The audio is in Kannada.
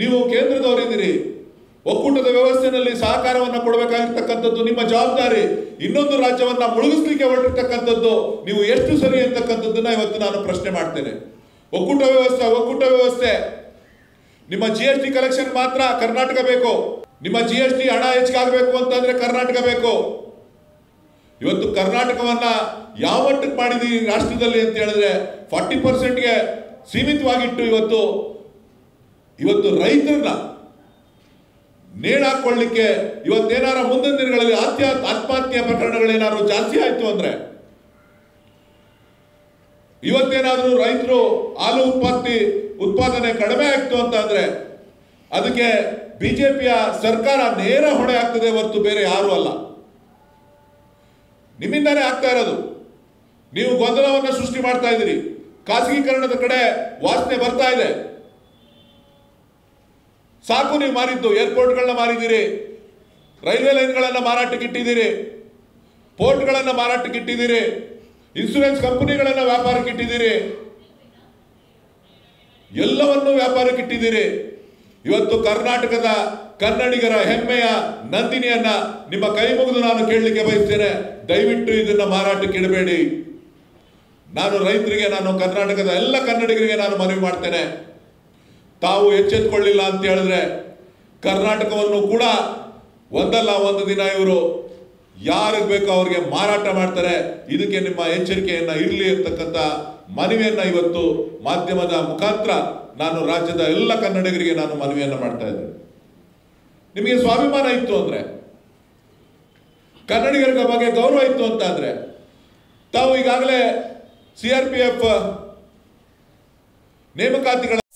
ನೀವು ಕೇಂದ್ರದವರಿದ್ದೀರಿ ಒಕ್ಕೂಟದ ವ್ಯವಸ್ಥೆಯಲ್ಲಿ ಸಹಕಾರವನ್ನು ಕೊಡಬೇಕಾಗಿರತಕ್ಕಂತದ್ದು ನಿಮ್ಮ ಜವಾಬ್ದಾರಿ ಇನ್ನೊಂದು ರಾಜ್ಯವನ್ನ ಮುಳುಗಿಸಲಿಕ್ಕೆ ಹೊರಟಿರತಕ್ಕಂತದ್ದು ನೀವು ಎಷ್ಟು ಸರಿ ಅಂತಕ್ಕಂತದ್ದನ್ನ ಇವತ್ತು ನಾನು ಪ್ರಶ್ನೆ ಮಾಡ್ತೇನೆ ಒಕ್ಕೂಟ ವ್ಯವಸ್ಥೆ ನಿಮ್ಮ ಜಿಎಸ್ಟಿ ಕಲೆಕ್ಷನ್ ಮಾತ್ರ ಕರ್ನಾಟಕ ಬೇಕು ನಿಮ್ಮ ಜಿಎಸ್ಟಿ ಹಣ ಹೆಚ್ಚಾಗಬೇಕು ಅಂತಂದ್ರೆ ಕರ್ನಾಟಕ ಬೇಕು ಇವತ್ತು ಕರ್ನಾಟಕವನ್ನ ಯಾವ ಮಟ್ಟಕ್ಕೆ ಮಾಡಿದೀನಿ ರಾಷ್ಟ್ರದಲ್ಲಿ ಅಂತ ಹೇಳಿದ್ರೆ 40% ಗೆ ಸೀಮಿತವಾಗಿಟ್ಟು ಇವತ್ತು ಇವತ್ತು ರೈತರನ್ನ ನೇಣಾಕೊಳ್ಳಲಿಕ್ಕೆ ಇವತ್ತೇನಾರ ಮುಂದಿನ ದಿನಗಳಲ್ಲಿ ಆತ್ಮಹತ್ಯೆ ಪ್ರಕರಣಗಳು ಏನಾದರೂ ಜಾಸ್ತಿ ಆಯಿತು ಅಂದ್ರೆ ಇವತ್ತೇನಾದರೂ ರೈತರು ಹಾಲು ಉತ್ಪಾದನೆ ಕಡಿಮೆ ಆಯಿತು ಅಂತ ಅಂದ್ರೆ ಅದಕ್ಕೆ ಬಿಜೆಪಿಯ ಸರ್ಕಾರ ನೇರ ಹೊಣೆ ಆಗ್ತದೆ ಹೊರತು ಬೇರೆ ಯಾರು ಅಲ್ಲ ನಿಮ್ಮಿಂದಲೇ ಆಗ್ತಾ ಇರೋದು ನೀವು ಗೊಂದಲವನ್ನು ಸೃಷ್ಟಿ ಮಾಡ್ತಾ ಇದ್ದೀರಿ ಖಾಸಗೀಕರಣದ ಕಡೆ ವಾಸನೆ ಬರ್ತಾ ಇದೆ ಸಾಕು ನೀವು ಮಾರಿದ್ದು ಏರ್ಪೋರ್ಟ್ಗಳನ್ನ ಮಾರಿದ್ದೀರಿ ರೈಲ್ವೆ ಲೈನ್ಗಳನ್ನು ಮಾರಾಟಕ್ಕೆ ಇಟ್ಟಿದ್ದೀರಿ ಪೋರ್ಟ್ಗಳನ್ನು ಮಾರಾಟಕ್ಕೆ ಇಟ್ಟಿದ್ದೀರಿ ಇನ್ಶೂರೆನ್ಸ್ ಕಂಪನಿಗಳನ್ನು ವ್ಯಾಪಾರಕ್ಕೆ ಇಟ್ಟಿದ್ದೀರಿ ಎಲ್ಲವನ್ನೂ ವ್ಯಾಪಾರಕ್ಕೆ ಇಟ್ಟಿದ್ದೀರಿ ಇವತ್ತು ಕರ್ನಾಟಕದ ಕನ್ನಡಿಗರ ಹೆಮ್ಮೆಯ ನಂದಿನಿಯನ್ನ ನಿಮ್ಮ ಕೈ ಮುಗಿದು ನಾನು ಕೇಳಲಿಕ್ಕೆ ಬಯಸ್ತೇನೆ ದಯವಿಟ್ಟು ಇದನ್ನ ಮಾರಾಟಕ್ಕೆ ಇಡಬೇಡಿ ನಾನು ರೈತರಿಗೆ ನಾನು ಕರ್ನಾಟಕದ ಎಲ್ಲ ಕನ್ನಡಿಗರಿಗೆ ನಾನು ಮನವಿ ಮಾಡ್ತೇನೆ ತಾವು ಎಚ್ಚೆತ್ತುಕೊಳ್ಳಲಿಲ್ಲ ಅಂತ ಹೇಳಿದ್ರೆ ಕರ್ನಾಟಕವನ್ನು ಕೂಡ ಒಂದಲ್ಲ ಒಂದು ದಿನ ಇವರು ಯಾರಿಗೆ ಬೇಕೋ ಅವರಿಗೆ ಮಾರಾಟ ಮಾಡ್ತಾರೆ ಇದಕ್ಕೆ ನಿಮ್ಮ ಎಚ್ಚರಿಕೆಯನ್ನು ಇರಲಿ ಅಂತಕ್ಕಂಥ ಮನವಿಯನ್ನು ಇವತ್ತು ಮಾಧ್ಯಮದ ಮುಖಾಂತರ ನಾನು ರಾಜ್ಯದ ಎಲ್ಲ ಕನ್ನಡಿಗರಿಗೆ ನಾನು ಮನವಿಯನ್ನು ಮಾಡ್ತಾ ಇದ್ದೇನೆ ನಿಮಗೆ ಸ್ವಾಭಿಮಾನ ಇತ್ತು ಅಂದರೆ ಕನ್ನಡಿಗರ ಬಗ್ಗೆ ಗೌರವ ಇತ್ತು ಅಂತಂದರೆ ತಾವು ಈಗಾಗಲೇ CRPF ನೇಮಕಾತಿಗಳ